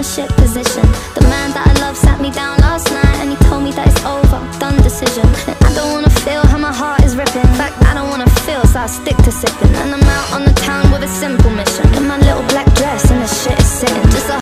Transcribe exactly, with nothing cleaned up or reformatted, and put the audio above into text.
a shit position. The man that I love sat me down last night and he told me that it's over, done decision. And I don't wanna feel how my heart is ripping. In fact, I don't wanna feel, so I stick to sipping.